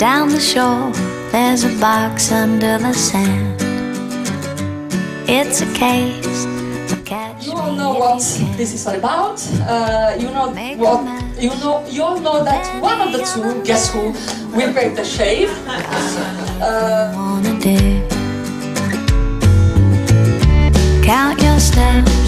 down the shore, there's a box under the sand. It's a case of catch. You all know what this is all about. You all know that one of the two, guess who, will break the shave. Count your steps.